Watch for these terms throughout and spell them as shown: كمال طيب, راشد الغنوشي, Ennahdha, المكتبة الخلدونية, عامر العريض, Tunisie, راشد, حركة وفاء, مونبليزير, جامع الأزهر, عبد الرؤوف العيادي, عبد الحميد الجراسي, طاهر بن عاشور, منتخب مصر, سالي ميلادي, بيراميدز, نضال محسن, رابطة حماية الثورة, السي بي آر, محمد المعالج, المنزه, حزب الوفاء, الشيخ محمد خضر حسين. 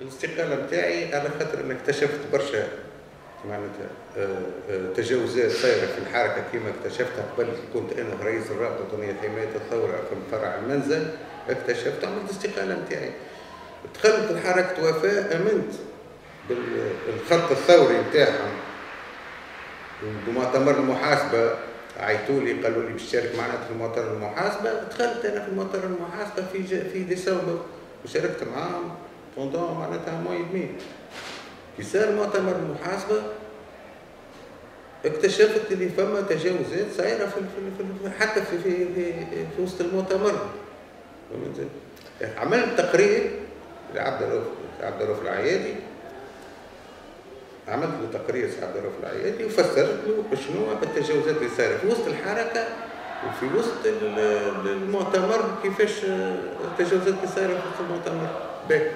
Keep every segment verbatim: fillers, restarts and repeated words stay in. الاستقاله نتاعي على خاطر انا اكتشفت برشا معناتها تجاوزات صايره في الحركه كما اكتشفتها قبل. كنت انا رئيس الرابطه الوطنيه حمايه الثوره في فرع المنزه، اكتشفت عملت الاستقاله نتاعي. دخلت لحركه وفاء، امنت بالخط الثوري نتاعهم. بمؤتمر المحاسبه عيطوا لي قالوا لي بشارك معنا في المؤتمر المحاسبه، دخلت انا في المؤتمر المحاسبه في في ديسمبر وشاركت معاهم بوندون معناتها موي دمي. كي صار مؤتمر المحاسبه اكتشفت اللي فما تجاوزات صايره في حتى في في في, في وسط المؤتمر. عملت تقرير لعبد الرؤوف عبد الرؤوف العيادي، عملت له تقرير سي عبد الرؤوف العيادي وفسرت له شنو التجاوزات اللي صايره في وسط الحركه وفي وسط المؤتمر، كيفاش التجاوزات اللي صايره في وسط المؤتمر. باهي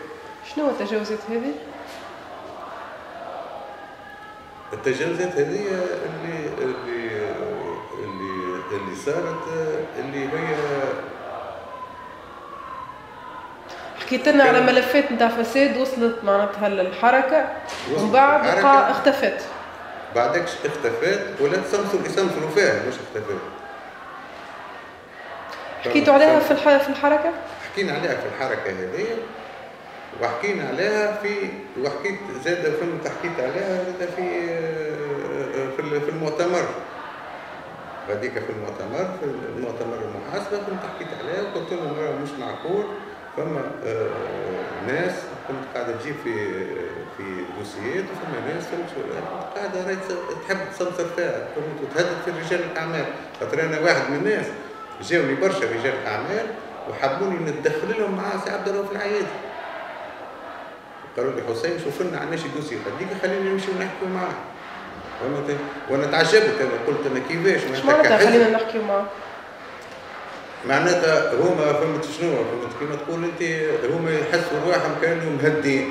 شنو التجاوزات هذه؟ التجاوزات هذه اللي اللي اللي اللي صارت اللي هي حكيت لنا على ملفات نتاع فساد وصلت معناتها للحركه ومن بعد اختفت. بعدكش اختفت ولا تسمسوا يسمسوا فيها مش اختفت. حكيتوا عليها في في الحركه؟ حكينا عليها في الحركه هذه وحكينا عليها في وحكيت زاد فيلم تحكيت عليها زاد في في في المؤتمر. هذيك في المؤتمر في المؤتمر المحاسبه كنت حكيت عليها وقلت لهم مش معقول فما ناس كنت قاعده تجيب في في دوسيات وفما ناس قاعده راهي تحب تسمسر فيها وتهدد في رجال الاعمال، خاطر انا واحد من الناس جاوني برشا رجال اعمال وحبوني نتدخل لهم مع سي عبد الرؤوف العيادي. قالوا لي حسين شوف لنا عندنا شي دوسي هذيك خلينا نمشيو نحكيو معاه. فهمت؟ وانا تعجبت، انا قلت انا كيفاش معناتها خلينا نحكيو معاه. معناتها هما فهمت شنو فهمت كيما تقول انت هما يحسوا رواحهم كانهم مهدين.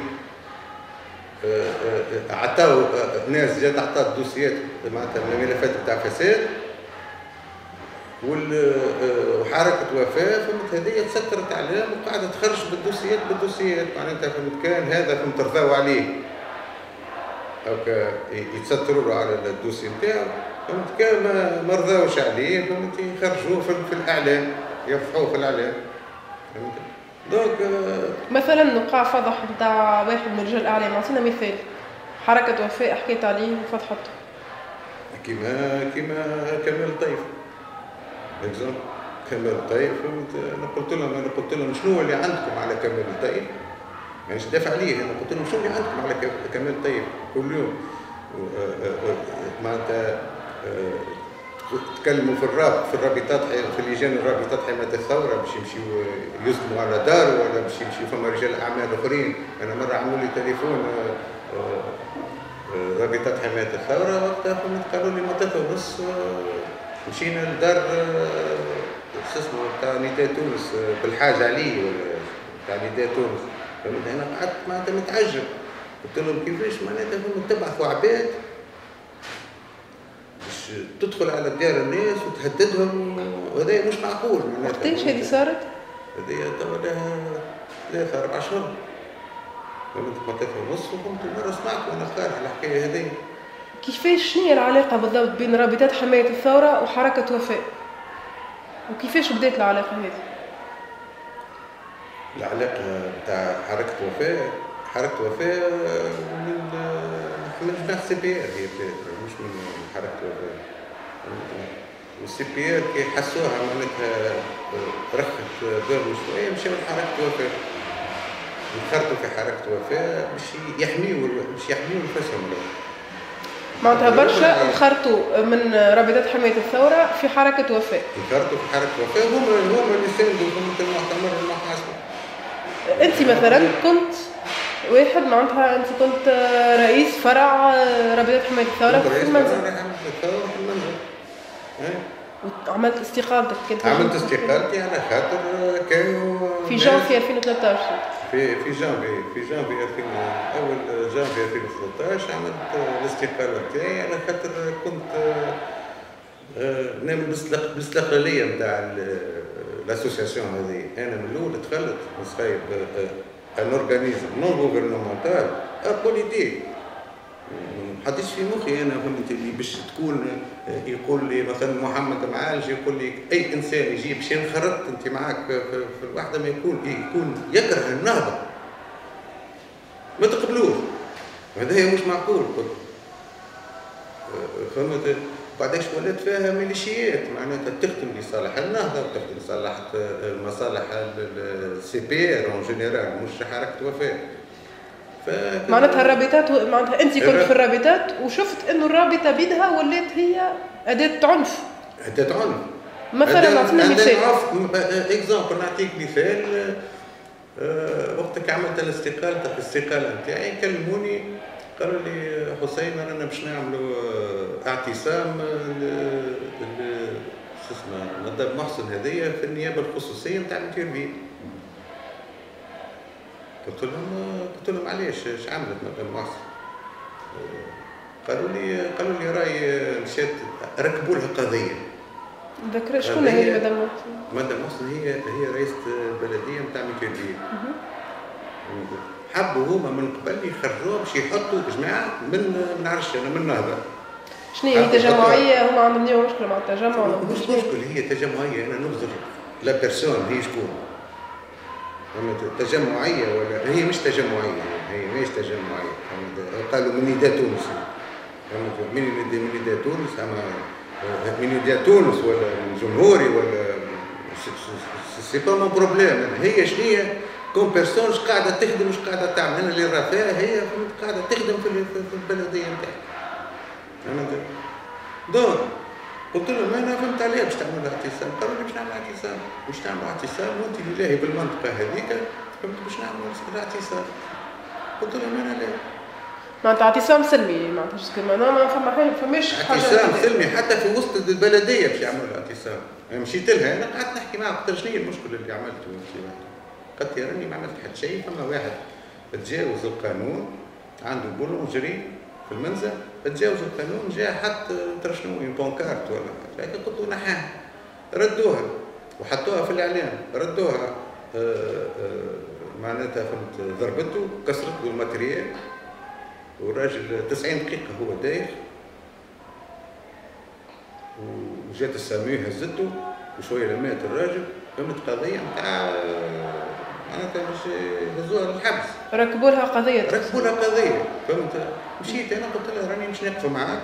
عطاو ناس جات عطات دوسيات معناتها الملفات تاع فساد وحركه وفاء فهمت هذه تسترت عليها وقاعده تخرج بالدوسيات بالدوسيات معناتها فهمت كان هذا فهمت رضاو عليه هكا يتستروا له على الدوسي نتاعو فهمت كان ما رضاوش عليه فهمت يخرجوه في الاعلام يفضحوه في الاعلام فهمت. دونك مثلا نقع فضح نتاع واحد من رجال الاعلام، عطينا مثال حركه وفاء حكيت عليه وفضحته. كيما كيما كمال طيب اكزومبل كمال طيب فهمت. انا قلت لهم انا قلت لهم شنو اللي عندكم على كمال طيب؟ مانيش دافع عليه، انا قلت لهم شنو اللي عندكم على كمال طيب كل يوم معناتها تكلموا في الرابط في الرابطات في لجان الرابطات حماية الثورة باش يمشيو يسلموا على داره ولا باش يمشيو فما رجال اعمال اخرين. انا مره عملوا لي تليفون رابطات حماية الثورة وقتها فهمت قالوا لي مدتها ونص مشينا لدار شو اسمه تاع نداء تونس بالحاج علي ولا تاع نداء تونس فهمت. انا قعدت معناتها متعجب، قلت لهم كيفاش معناتها فهمت تبعثوا عباد باش تدخل على ديار الناس وتهددهم، وهذا مش معقول معناتها. وقتاش هذه صارت؟ هذه توا لها ثلاثة أربع أشهر فهمت معناتها ونص وفهمت مرة سمعت وأنا قارئ الحكاية هذه. كيفاش شنو هي العلاقة بالضبط بين رابطات حماية الثورة وحركة وفاء؟ وكيفاش بدات العلاقة هذه؟ العلاقة تاع حركة وفاء حركة وفاء من من جماعة السي بي آر هي مش من حركة وفاء. والسي بي آر كي حسوها معناتها رخت بالهم شوية مشاو لحركة وفاء. انخرطوا في حركة وفاء باش يحميوا باش يحميوا نفسهم. معناتها برشا انخرطوا من رابطات حماية الثورة في حركة وفاء. انخرطوا في حركة وفاء هما هما اللي ساندوا في المؤتمر المحاسبة. أنت مثلا كنت واحد معناتها أنت كنت رئيس فرع رابطات حماية الثورة في المنزه. رئيس فرع حماية الثورة في المنزه. وعملت استقالتك كنت. عملت استقالتي على خاطر كانوا في جانفي ألفين وثلاثة عشر. في في جانفي في جانفي اول جانفي ألفين وثلاثة عشر عملت الاستقاله نتاعي على خاطر كنت نعمل بالاستقلاليه نتاع الاسوسياسيون هذه. انا من الاول دخلت نصايب un organisme non gouvernemental apolitique. ما حطيتش في مخي انا، فهمت اللي باش تكون يقول لي مثلا محمد المعالج يقول لي اي انسان يجي باش ينخرط انت معاك في الوحده، ما يكون يكون يكره النهضه ما تقبلوش، هذايا مش معقول. فهمت بعداش ولات فيها ميليشيات، معناتها تخدم لصالح النهضه وتخدم لصالح مصالح السي بي ار اون جينيرال مش حركه وفاء. معناتها الرابطات و... معناتها انت كنت في الرابطات وشفت انه الرابطه بيدها ولات هي اداه عنف. اداه عنف مثلا نعطينا مثال. اكزامبل نعطيك مثال، وقتك عملت الاستقاله الاستقاله نتاعي كلموني قالوا لي حسين رانا باش نعملوا اعتصام شو اسمه نضال محسن هذيا في النيابه الخصوصيه نتاع التربيه. قلت لهم قلت لهم علاش اش عملت مدام محسن؟ قالوا لي قالوا لي راهي مشات ركبوا لها قضيه. ذكر شكون هي مدام محسن؟ مدام محسن هي هي رئيسة بلديه نتاع ميكالبيه. حبوا هما من قبل يخرجوها باش يحطوا جماعه من من عرش انا من النهضه. شنو هي تجمعيه؟ هما عندهم اليوم مشكله مع التجمع. مش مشكل هي تجمعيه، انا نبذل لا بيرسون هي شكون؟ تجمعيه ولا هي مش تجمعيه، هي مش تجمعيه. قالوا من نداء تونس، فهمت من نداء تونس اما من نداء تونس ولا من جمهوري ولا سي با مون بروبليم. هي شنيا كون بيرسون مش قاعده تخدم مش قاعده تعمل، انا اللي راه فيها هي قاعده تخدم في البلديه نتاعها، فهمت. دونك قلت لهم انا فهمت عليها باش تعمل اعتصام، قالوا لي باش نعمل اعتصام، باش نعمل اعتصام وانت اللي لاهي بالمنطقه هذيك، فهمت باش نعمل اعتصام. قلت لهم انا لا، معناتها اعتصام سلمي، معناتها ما فما حاجه ما فماش حاجه. اعتصام سلمي حتى في وسط البلديه باش يعملوا اعتصام، مشيت لها انا قعدت نحكي معها قلت لها شنو هي المشكله اللي عملته انت؟ قالت لي راني ما عملت حتى شيء، فما واحد تجاوز القانون عنده بولونجري في المنزه، تجاوز القانون جا حط ترى شنو بونكارت ولا حاجه، قلت له نحاها، ردوها وحطوها في الاعلام، ردوها معناتها فهمت ضربته كسرت له الماتريال، والراجل تسعين دقيقه هو داير، وجات السامي هزته وشويه لمات الراجل، فهمت قضيه نتاع معناتها باش يهزوها للحبس، ركبوا لها قضيه ركبوا لها قضيه فهمت. مشيت انا قلت لها راني مش ناقفه معاك،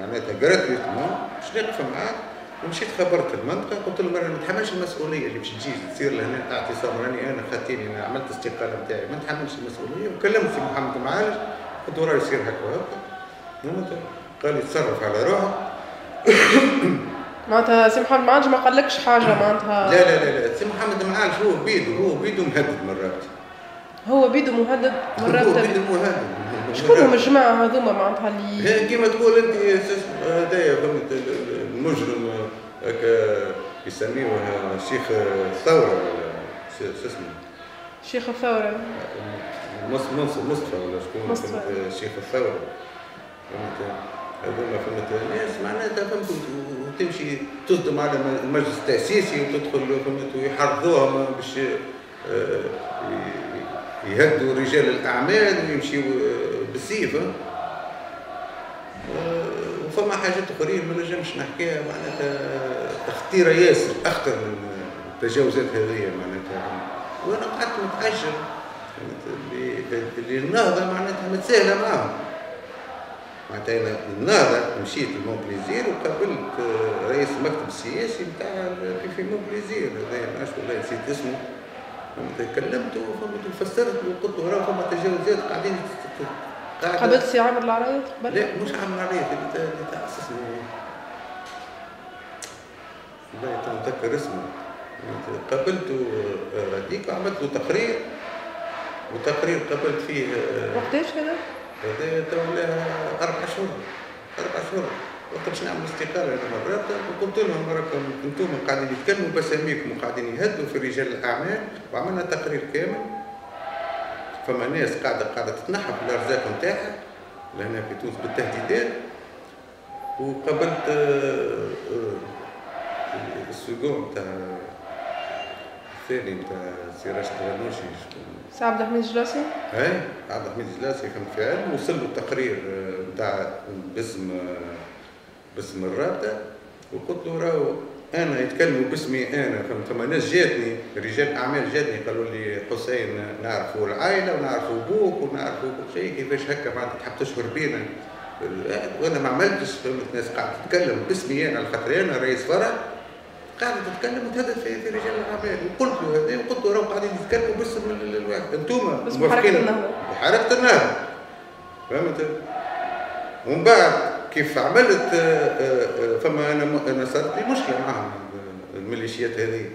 معناتها جراتويتمون مش ناقفه معاك، ومشيت خبرت المنطقه قلت لهم انا ما نتحملش المسؤوليه اللي باش تجي تصير لهنا اعتصام، راني انا خاطيني انا عملت الاستقاله نتاعي ما نتحملش المسؤوليه، وكلمت في محمد المعالج قلت له راه يصير هكا وهكا، فهمت. قال لي تصرف على روحك. معناتها سي محمد المعالج ما قالكش حاجه معناتها؟ لا لا لا لا، سي محمد المعالج هو بيده هو بيده مهدد مرات، هو بيده مهدد مرات هو بيده مهدد. شكون هما الجماعه هذوما معناتها اللي كيما تقول انت هذايا فهمت المجرم هكا يسميوه شيخ الثوره ولا شو اسمه؟ شيخ الثوره مصطفى ولا شكون فهمت شيخ الثوره، فهمت هذوما فهمت ناس معناتها فهمت تمشي تصدم على المجلس التاسيسي وتدخل فهمت ويحرضوها باش يهدوا رجال الاعمال ويمشيوا بالسيف. وفما حاجات اخرين ما نجمش نحكيها معناتها خطيره ياسر اخطر من التجاوزات هذيا معناتها، وانا قعدت متعجب اللي النهضه معناتها متساهله معاهم. معناتها انا النهضه مشيت لمونبليزير وقابلت رئيس المكتب السياسي نتاع في مونبليزير هذايا ما نعرفش والله نسيت اسمه، فهمت كلمته فهمت وفسرت له قلت له راه فما تجاوزات قاعدين قاعدة. قابلت سي عامر العريض؟ لا مش عامر العريض اللي تاع شو اسمه والله نتذكر اسمه، قابلته هذيك وعملت له تقرير، وتقرير قابلت فيه وقتاش هذا؟ هذا تولاها أربع شهور، أربع شهور، قلت باش نعمل استقالة أنا مرات، وقلت لهم راكم أنتم قاعدين يتكلموا بأساميكم وقاعدين يهدوا في رجال الأعمال، وعملنا تقرير كامل، فما ناس قاعدة قاعدة تتنحى في الأرزاق نتاعها لهنا في تونس بالتهديدات، وقابلت السجون نتاع الثاني نتاع السي راشد الغنوشي. سي عبد الحميد الجراسي؟ اي عبد الحميد الجراسي كان فعال، وصل له التقرير نتاع باسم باسم الرابطه، وقلت له راهو انا يتكلموا باسمي انا، فهمت؟ ثم ناس جاتني رجال اعمال جاتني قالوا لي حسين نعرفوا العائله ونعرفوا بوك ونعرفوا كل شيء، كيفاش هكا معناتها تحب تشهر بينا؟ وانا ما عملتش، فهمت؟ ناس قاعده تتكلم باسمي انا، خاطر انا رئيس فرع قاعده تتكلم وتهدد في رجال الاعمال، وقلت له هذا، وقلت له راهو قاعدين تتكلموا باسم الواحد، انتوما موافقين بحركه النهضه، فهمت؟ ومن بعد كيف عملت فما انا انا صارت لي مشكله معاهم الميليشيات هذه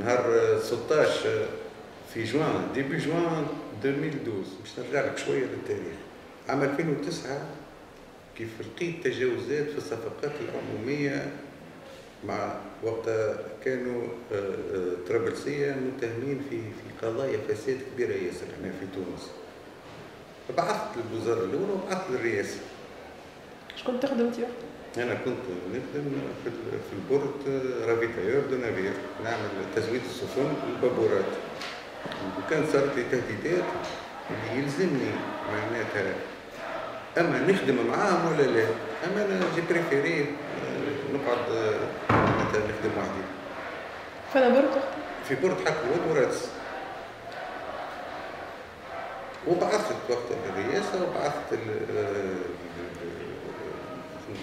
نهار ستة عشر في جوان ديبي جوان ألفين واثناش. باش نرجع لك شويه للتاريخ، عام ألفين وتسعة كيف لقيت تجاوزات في الصفقات العموميه مع وقتها كانوا طرابلسيه متهمين في في قضايا فساد كبيره ياسر هنا في تونس. بعثت للوزاره الاولى وبعثت للرئاسه. شكون تخدم انت؟ انا كنت نخدم في في البورت رافيتايور دو نافير، نعمل تزويد السفن للبابورات، وكان صارت لي تهديدات اللي يلزمني معناتها اما نخدم معاهم ولا لا، اما انا جي بريفيري نقعد معناتها نخدم وحدي. فانا بورت؟ في بورت حكومه وراتس. وبعثت وقتها للرئاسة وبعثت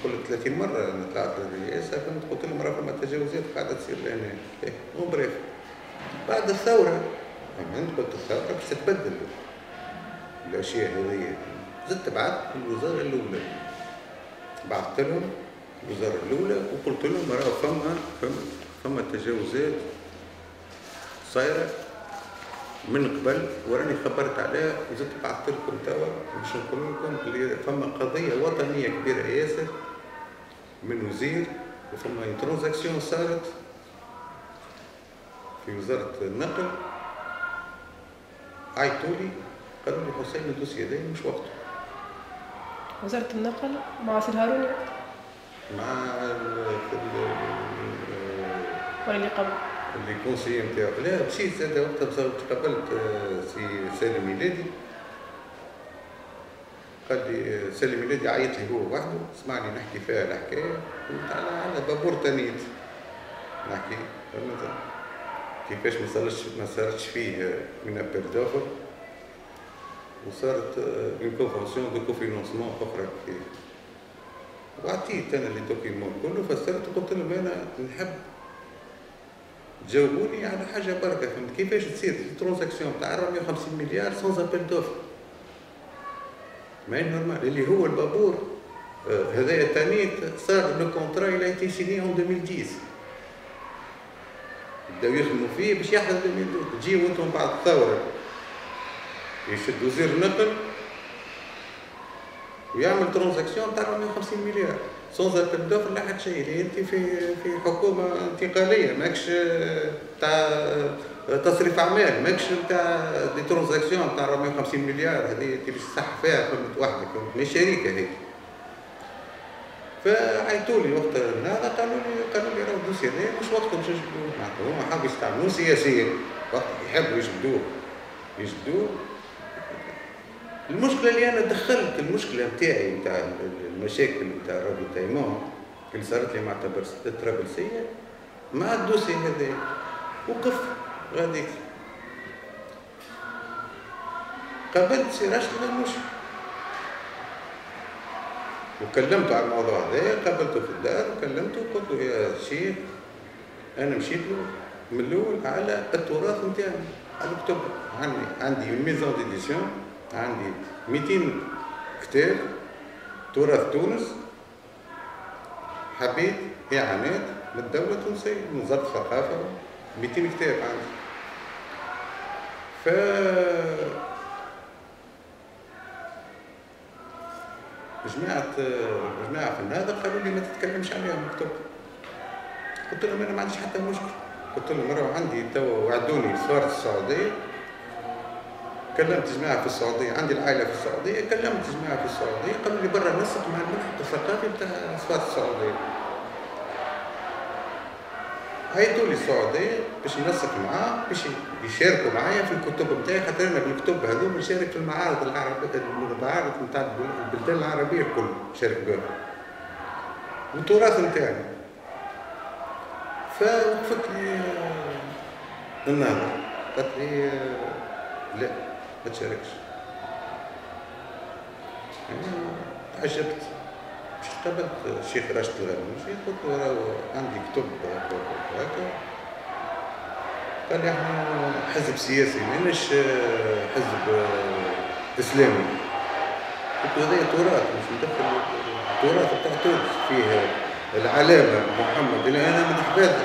نقول ثلاثين مرة أنا طلعت للرئاسة، فهمت؟ قلت لهم راه فما تجاوزات قاعدة تصير لهنا، إيه وبريف. بعد الثورة فهمت، قلت الثورة باش تتبدل الأشياء هذيا، زدت بعثت للوزارة الأولى، بعثت لهم الوزارة الأولى وقلت لهم راه فما فهمت فما تجاوزات صايرة من قبل وراني خبرت عليها، وزدت بعثت لكم توا باش نقول لكم اللي فما قضيه وطنيه كبيره ياسر من وزير، وفما ترانزاكسيون صارت في وزاره النقل، عيطوا لي قالوا لي حسين الدوسي هذا مش وقته. وزاره النقل مع سي الهاروني؟ مع ولا اللي قبل؟ اللي كونسيي نتاعو، لا مشيت زاد وقتها بسبب تقابلت سي سالي ميلادي، قال لي سالي ميلادي عيط لي هو وحده، سمعني نحكي فيها الحكايه، قلت على على بابور تانيت نحكي، فهمت؟ كيفاش ما صارش ما صارتش فيه من ابل دوفر، وصارت اون كونفونسيون دو كوفينونسمون اخرى في، وعطيت انا لي دوكيمون كله فسرت وقلت لهم انا نحب جاوبوني على حاجه بركه، فهمت؟ كيفاش تصير الترانزاكسيون تاع أربعمية وخمسين مليار سونز ابل دوفر، ما نورمال اللي هو البابور هذايا تانيت صار لو كونترا الى ايتي سيني اون ألفين وعشرة، بداو يخدموا فيه باش يحدث ألفين واثناش، تجيو انتم بعد الثوره يشد وزير النقل ويعمل ترانزاكسيون تاع أربعمية وخمسين مليار سونز ابل دوفر لا حد شيء، اللي انت في في حكومه انتقاليه ماكش تاع تصريف اعمال، ماكش تاع دي ترانزاكسيون تاع أربعمية وخمسين مليار هذه انت باش تصح فيها، فهمت؟ وحدك مش شريكه هيك. فعيطوا لي وقت هذا قالوا لي قالوا لي راه الدوسي هذايا مش وقته باش نجبدوه، معناتها هما حابوا يستعملوه سياسيا، وقت يحبوا يجبدوه يجبدوه. المشكله اللي انا دخلت المشكله نتاعي نتاع المشاكل نتاع رابطايمون اللي صارت لي مع الطرابلسيه مع الدوسي هذايا، وقف غاديك قابلت سي راشد الغنوشي وكلمته على الموضوع هذايا، قابلته في الدار وكلمته وقلت له يا شيخ انا مشيت له من الاول على التراث نتاعي، على الكتب عندي عندي ميزون ديديسيون، عندي مئتين كتاب تراث تونس، حبيت إعانات من الدولة التونسية من وزارة الثقافة، مئتين كتاب عندي. ف جماعة جماعة في النهضة قالوا لي ما تتكلمش عليهم مكتوب، قلت لهم أنا ما عنديش حتى مشكل، قلت لهم راهو عندي توا وعدوني سفارة السعودية، كلمت جماعه في السعوديه، عندي العائله في السعوديه، كلمت جماعه في السعوديه قالوا لي برا نسق مع الملحق الثقافي بتاع سفاره السعوديه. هيدوا لي السعوديه باش ننسق معاه باش يشاركوا معايا في الكتب نتاعي، خاطر انا بالكتب هذوما نشارك في المعارض العربيه، المعارض نتاع البلدان العربيه الكل نشارك بهم والتراث نتاعي. فوقفت لي النهضه قالت لي لا ما تشاركش. تعجبت باش قابلت الشيخ راشد الغنوشي قلت له راه عندي كتب هكا، قال لي احنا حزب سياسي ماناش حزب اسلامي. قلت له هذايا تراث مش ندخل التراث بتاع تونس فيه العلامه محمد، اللي انا من احفاده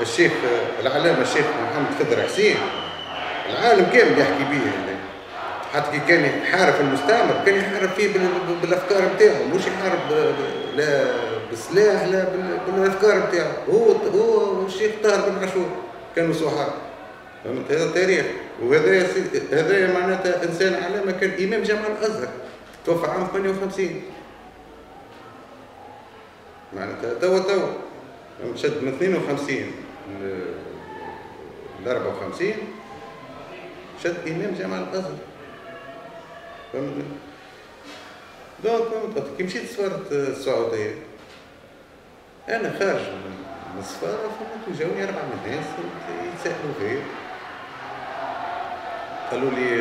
الشيخ العلامه الشيخ محمد خضر حسين، العالم كامل يحكي بيه، حتى كان يحارب المستعمر كان يحارب فيه بالافكار نتاعو، مش يحارب لا بالسلاح لا بالافكار نتاعو. هو هو والشيخ طاهر بن عاشور كانوا صحاب، فهمت؟ هذا تاريخ، وهذا هذا معناتها انسان علامه، كان امام جامع الازهر توفى عام ثمانية وخمسين، معناتها توا توا شد من اثنين وخمسين ل أربعة وخمسين شد امام جامع الازهر، فهمتني؟ دونك كي مشيت سفارة السعودية أنا خارج من السفارة فهمت، جاوني أربعة من الناس يتسألوا فيا، قالوا لي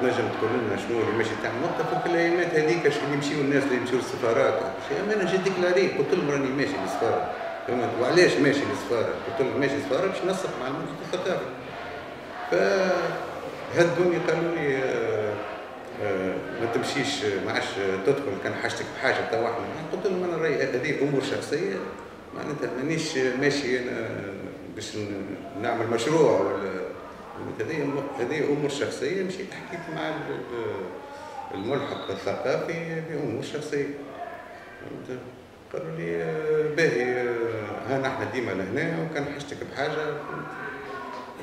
تنجم تقول لنا شنو اللي ماشي تعمل؟ قلت الأيامات هذيك اللي يمشيو الناس اللي يمشيو للسفارات، أما أنا جيت ديكلاري قلت لهم راني ماشي للسفارة، فهمت؟ وعلاش ماشي للسفارة؟ قلت لهم ماشي للسفارة باش ننسق مع المنتخب الثقافي. ف هدوني قالوا لي ما تمشيش ما عادش تدخل، كان حاجتك بحاجه تاع واحد. قلت لهم انا راي هذه امور شخصيه، معناتها مانيش ماشي انا باش نعمل مشروع ولا هذه هذه امور شخصيه. مشيت حكيت مع الملحق الثقافي بامور شخصيه، قالوا لي باهي هانا احنا ديما لهنا وكان حاجتك بحاجه.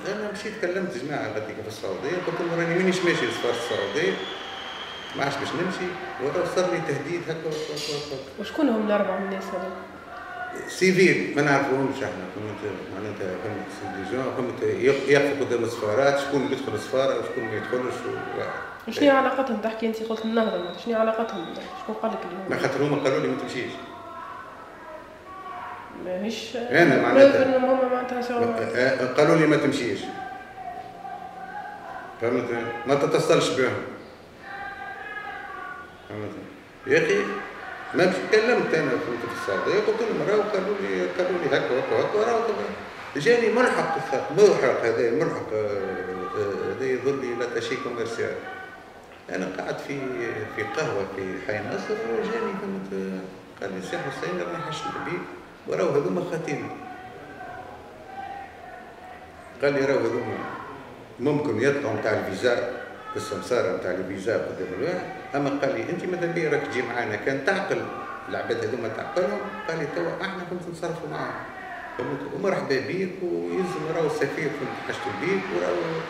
أنا مشيت كلمت جماعة هذيك في السعودية قلت لهم راني مانيش ماشي لسفارة السعودية، ما عادش باش نمشي، وصار لي تهديد هكا. وشكون هم الأربعة من الناس هذوك؟ سيفيل ما نعرفوهمش احنا، فهمت؟ معناتها فهمت سي دي جون، فهمت؟ يقفوا قدام السفارات، شكون اللي يدخل السفارة وشكون ما يدخلش. وشنو هي علاقتهم تحكي أنت قلت النهضة، شنو هي علاقتهم؟ شكون قال لك اليوم؟ ما خاطر هما قالوا لي ما تمشيش. ماهيش انا معناتها قالوا لي ما تمشيش، فهمت؟ ما تتصلش بهم، فهمت يا اخي؟ ما تكلمت انا في السعوديه قلت لهم راهو قالوا لي قالوا لي هكا هكا هكا راهو. جاني ملحق ملحق هذا ملحق هذا يظل لي لاتاشي كوميرسيال، انا قعدت في في قهوه في حي نصر، وجاني فهمت قال لي سي حسين راني حشمت بيك وراو هذوما خاتمين، قال لي راو هذوما ممكن يطلعوا نتاع الفيزا بالسمساره نتاع الفيزا قدام الواحد، اما قال لي انت ماذا بيا راك تجي معانا، كان تعقل العباد هذوما تعقلهم، قال لي توا احنا كنت نصرفوا معاهم، فهمت؟ ومرحبا بيك ويلزم راهو السفير كنت حاجته بيك وراهو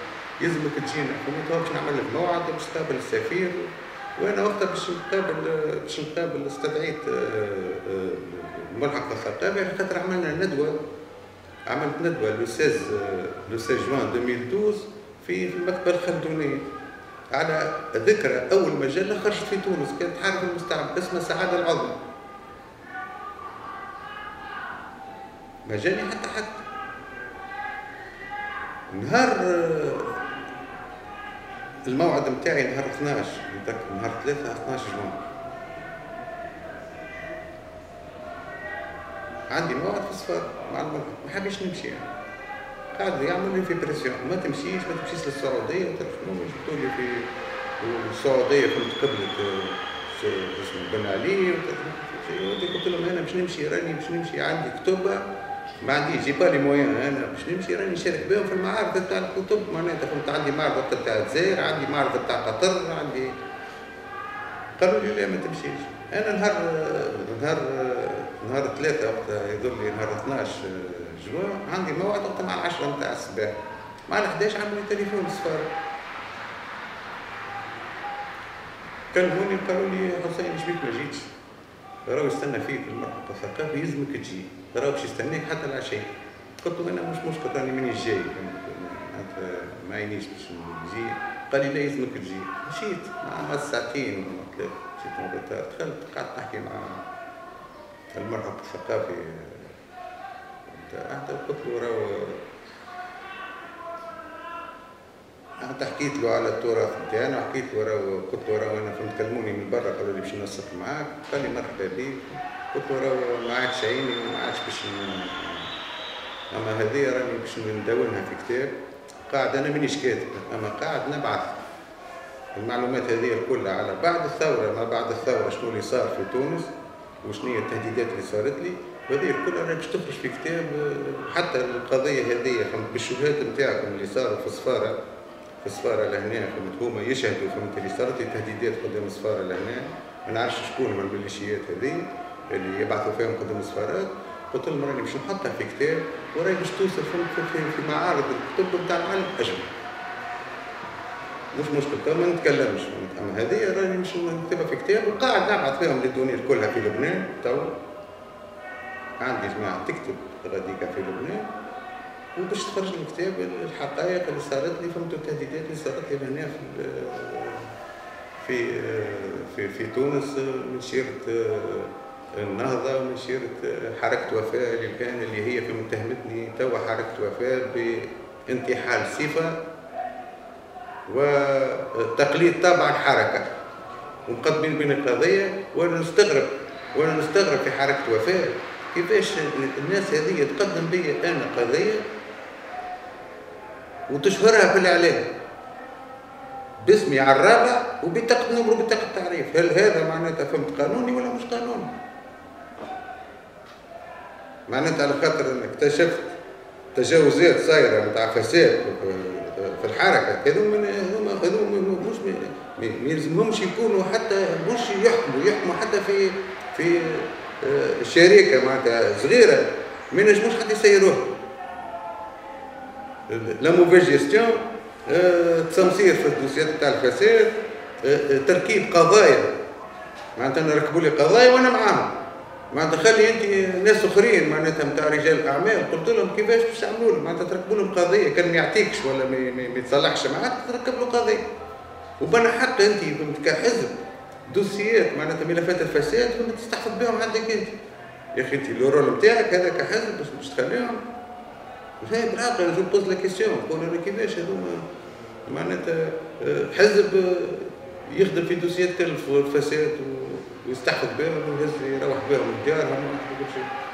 يلزمك تجينا، فهمت؟ باش نعمل لك موعد باش تقابل السفير، وانا وقتها باش نقابل باش نقابل استدعيت الملحق الثقافي، على خاطر عملنا ندوه، عملت ندوه لو ستة عشر جوان ألفين واثناعش في المكتبه الخلدونيه على ذكرى اول مجله خرجت في تونس كانت حارب المستعمر اسمها السعاده العظمى. ما جاني حتى حد. نهار الموعد نتاعي نهار اثناعش نتذكر، نهار ثلاثة اثناعش جوان عندي موعد في السفارة مع الملحق، ما حبيتش نمشي يعني. قعدوا يعملوا لي في بريسيون ما تمشيش ما تمشيش للسعودية، قلت لهم جبتوا لي في السعودية كنت قبلت اسمه بن علي، قلت لهم أنا باش نمشي راني باش نمشي عندي كتبة ما عنديش جي با لي موان، انا باش نمشي راني نشارك بهم في المعارض تاع الكتب، معناتها كنت عندي معرض تاع الجزائر، عندي معرض تاع قطر، عندي. قالوا لي لا ما تمشيش. انا نهار نهار نهار ثلاثة وقتها يظل لي نهار اثناعش جوان عندي موعد وقتها مع العشرة نتاع الصباح، مع الحداش عملوا لي تليفون السفارة. كلموني قالوا لي حسين اش بيك ما جيتش؟ راهو يستنى فيك المربط الثقافي يلزمك تجي، راهو باش يستناك حتى العشاء. قلت له انا مش مشكل راني مانيش جاي، معناتها ما عينيش باش نجي. قال لي لا يلزمك تجي. مشيت مع ساعتين ولا ثلاثة، مشيت من الروتار، دخلت قعدت نحكي مع المربط الثقافي حتى قلت له راهو حتى حكيت له على التراث نتاعنا وحكيت له راهو قلت له راهو انا فهمت كلموني من برا قالوا لي باش ننسق معاك، قال لي مرحبا بيك، قلت له راهو ما عادش عيني وما عادش باش اما هذه راني باش نداولها في كتاب، قاعد انا مانيش كاتب اما قاعد نبعث المعلومات هذه كلها على بعد الثوره ما بعد الثوره شنو اللي صار في تونس وشنو هي التهديدات اللي صارت لي وهذه كلها راهي باش تخرج في كتاب حتى القضيه هذه بالشبهات نتاعكم اللي صاروا في السفاره في السفاره لهنا فهمت هما يشهدوا فهمت اللي صارت التهديدات قدام السفاره لهنا ما نعرفش شكون هما الميليشيات هذه اللي يبعثوا فيهم قدام السفارات. قلت لهم راني باش نحطها في كتاب وراي باش توصل في معارض الكتب نتاع العلم اجمل. مش مشكل ما نتكلمش اما هذه راني باش نكتبها في كتاب وقاعد نبعث فيهم للدونير كلها في لبنان توا. عندي جماعه تكتب غاديكا في لبنان وباش تخرج الكتاب الحقائق اللي صارت لي فهمتوا التهديدات اللي صارت لي هنا في في في, في تونس من شيرة النهضة ومن شيرة حركة وفاء اللي كان اللي هي في متهمتني توا حركة وفاء بانتحال صفة وتقليد طبع الحركة ومقدمين بين القضية. وانا نستغرب وانا نستغرب في حركة وفاء كيفاش الناس هذه تقدم بيا انا قضية وتشهرها في الإعلام باسمي على الرابع وبطاقة نمر وبطاقة تعريف، هل هذا معناتها فهمت قانوني ولا مش قانوني؟ معناتها على خاطر اكتشفت تجاوزات صايرة نتاع فساد في الحركة هذوما هذوما هذوما مش ما يلزمهمش يكونوا حتى مش يحكموا يحكموا حتى في في شركة معناتها صغيرة ما ينجموش حتى يسيروها. لا موفي جيستيون، تسمسير في الدوسيات نتاع الفساد، تركيب قضايا معناتها انا ركبوا لي قضايا وانا معاهم معناتها خلي انت ناس اخرين معناتها نتاع رجال اعمال قلت لهم كيفاش باش تعملوا له معناتها تركبوا لهم قضيه كان ما يعطيكش ولا ما يتصالحش معاك تركب له قضيه وبنا حق انت كحزب دوسيات معناتها ملفات الفساد فما تستحفظ بهم عندك انت يا اخي انت الرول نتاعك هذا كحزب باش تخليهم فاهم راقي نجي نبوز لا كيسيون نقول انا كيفاش هذوما معناتها حزب يخدم في دوسيات الفساد ويستحفظ بهم ويهز يروح بهم لديارهم وما كل شيء.